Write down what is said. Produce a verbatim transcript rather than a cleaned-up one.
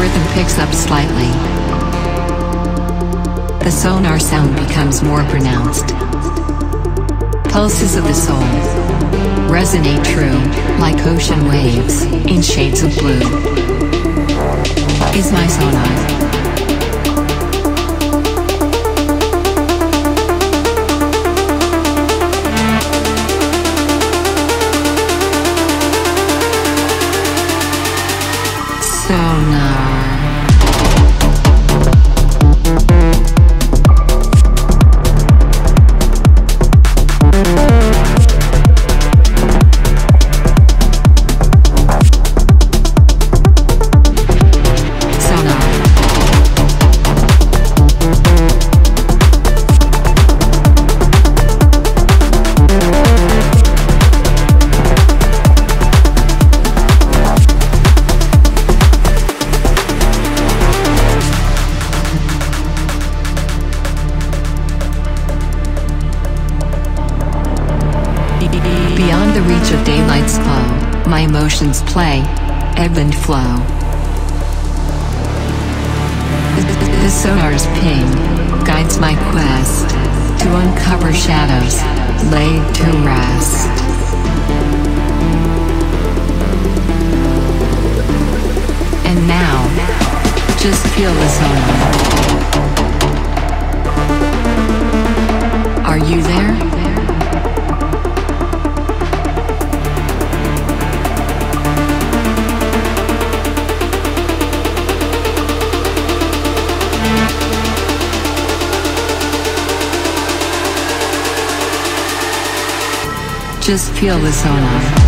rhythm picks up slightly. The sonar sound becomes more pronounced. Pulses of the soul resonate true, like ocean waves, in shades of blue. Is my sonar. Beyond the reach of daylight's glow, my emotions play, ebb and flow. The sonar's ping guides my quest to uncover shadows laid to rest. And now, just feel the sonar. Are you there? Just feel the sonar.